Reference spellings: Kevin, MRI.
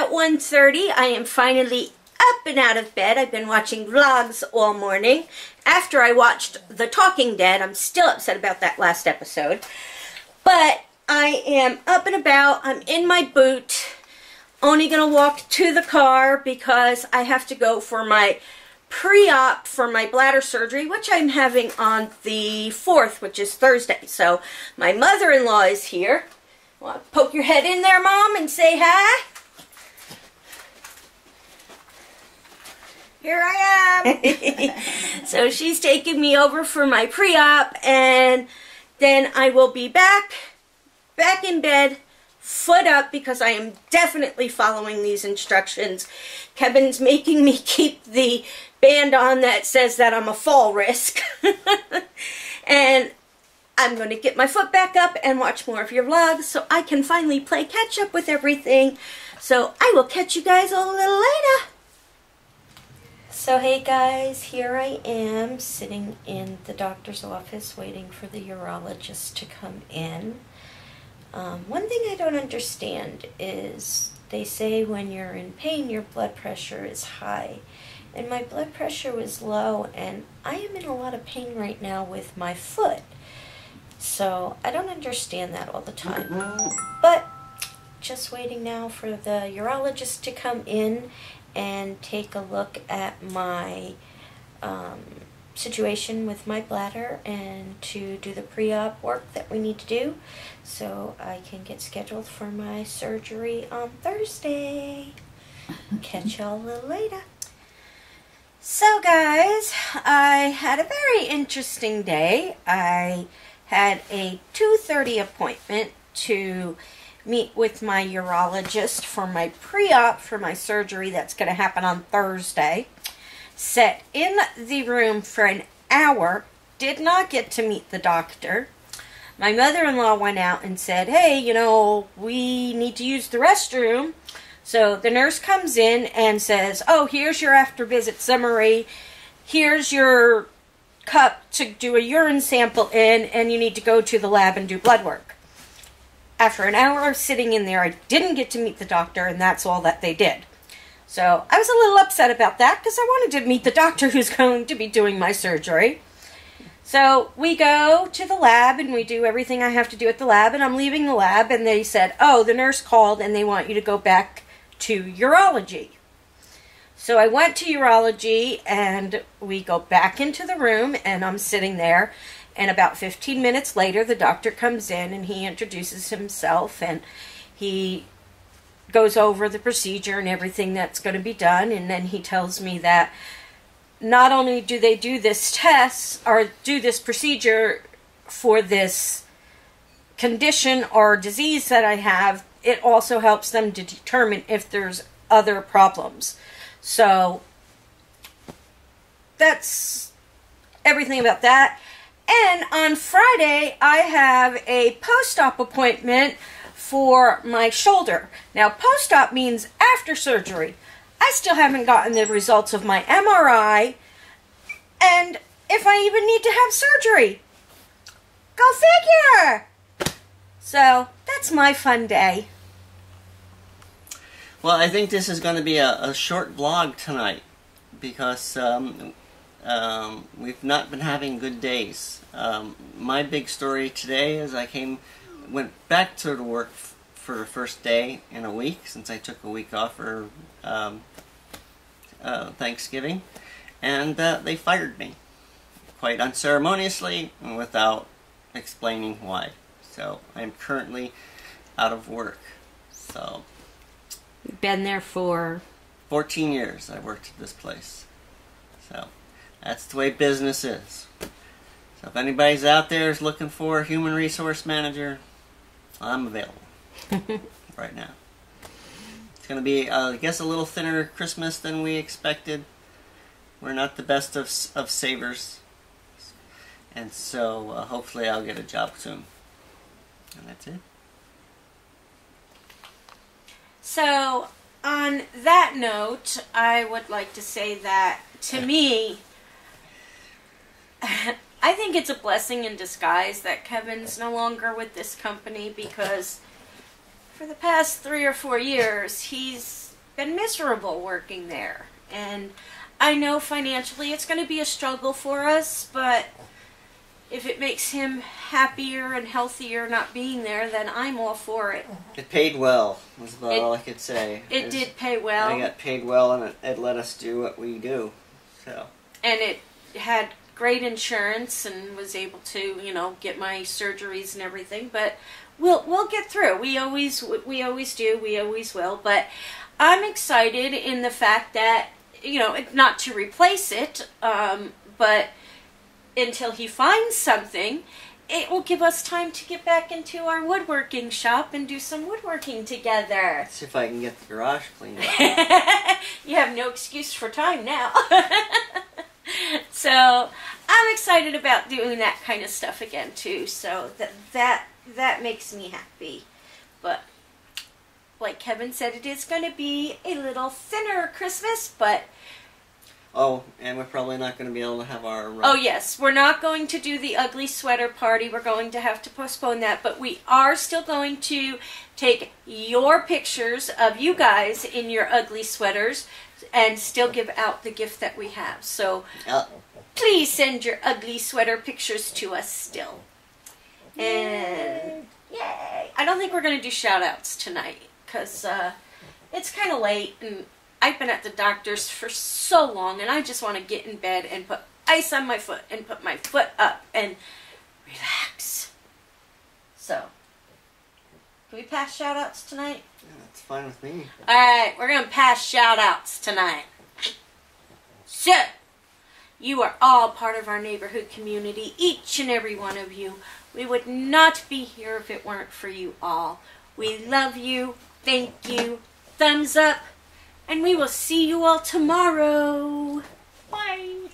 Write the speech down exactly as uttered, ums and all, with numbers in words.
about one thirty, I am finally up and out of bed. I've been watching vlogs all morning. After I watched The Talking Dead, I'm still upset about that last episode. But I am up and about. I'm in my boot. Only going to walk to the car because I have to go for my pre-op for my bladder surgery, which I'm having on the fourth, which is Thursday. So my mother-in-law is here. Want to poke your head in there, Mom, and say hi? Here I am. So she's taking me over for my pre-op, and then I will be back, back in bed, foot up, because I am definitely following these instructions. Kevin's making me keep the band on that says that I'm a fall risk. And I'm going to get my foot back up and watch more of your vlogs so I can finally play catch up with everything. So I will catch you guys all a little later. So hey guys, here I am sitting in the doctor's office waiting for the urologist to come in. Um, one thing I don't understand is they say when you're in pain your blood pressure is high. And my blood pressure was low, and I am in a lot of pain right now with my foot. So I don't understand that all the time. But just waiting now for the urologist to come in and take a look at my um, situation with my bladder and to do the pre-op work that we need to do so I can get scheduled for my surgery on Thursday. Catch y'all a little later. So guys, I had a very interesting day. I had a two thirty appointment to meet with my urologist for my pre-op for my surgery that's going to happen on Thursday. Sat in the room for an hour, did not get to meet the doctor. My mother-in-law went out and said, hey, you know, we need to use the restroom. So the nurse comes in and says, oh, here's your after-visit summary. Here's your cup to do a urine sample in, and you need to go to the lab and do blood work. After an hour of sitting in there, I didn't get to meet the doctor, and that's all that they did. So I was a little upset about that because I wanted to meet the doctor who's going to be doing my surgery. So we go to the lab, and we do everything I have to do at the lab, and I'm leaving the lab, and they said, oh, the nurse called, and they want you to go back to urology. So I went to urology, and we go back into the room, and I'm sitting there, and about fifteen minutes later the doctor comes in, and he introduces himself, and he goes over the procedure and everything that's going to be done, and then he tells me that not only do they do this test or do this procedure for this condition or disease that I have, it also helps them to determine if there's other problems. So that's everything about that. And on Friday, I have a post-op appointment for my shoulder. Now, post-op means after surgery. I still haven't gotten the results of my M R I, and if I even need to have surgery. Go figure! So, that's my fun day. Well, I think this is going to be a, a short vlog tonight, because um, um, we've not been having good days. Um, my big story today is I came, went back to the work f for the first day in a week, since I took a week off for um, uh, Thanksgiving, and uh, they fired me, quite unceremoniously and without explaining why. So, I'm currently out of work, so... Been there for fourteen years. I worked at this place, so that's the way business is. So if anybody's out there is looking for a human resource manager, I'm available right now. It's going to be, uh, I guess, a little thinner Christmas than we expected. We're not the best of of savers, and so uh, hopefully I'll get a job soon. And that's it. So, on that note, I would like to say that, to me, I think it's a blessing in disguise that Kevin's no longer with this company, because for the past three or four years, he's been miserable working there. And I know financially it's going to be a struggle for us, but if it makes him happier and healthier not being there, then I'm all for it. It paid well, was about it, all I could say. It, it did pay well. I got paid well, and it, it let us do what we do. So. And it had great insurance, and was able to, you know, get my surgeries and everything. But we'll we'll get through. We always we always do. We always will. But I'm excited in the fact that, you know, not to replace it, um, but until he finds something, it will give us time to get back into our woodworking shop and do some woodworking together. Let's see if I can get the garage cleaned up. You have no excuse for time now. So I'm excited about doing that kind of stuff again too. So that that that makes me happy. But like Kevin said, it is going to be a little thinner Christmas, but. Oh, and we're probably not going to be able to have our... Uh, oh, yes. We're not going to do the ugly sweater party. We're going to have to postpone that. But we are still going to take your pictures of you guys in your ugly sweaters and still give out the gift that we have. So uh, please send your ugly sweater pictures to us still. And yay! Yay. I don't think we're going to do shout-outs tonight because uh, it's kind of late and... I've been at the doctor's for so long, and I just want to get in bed and put ice on my foot and put my foot up and relax. So, can we pass shout-outs tonight? Yeah, that's fine with me. All right, we're going to pass shout-outs tonight. So, you are all part of our neighborhood community, each and every one of you. We would not be here if it weren't for you all. We love you. Thank you. Thumbs up. And we will see you all tomorrow. Bye.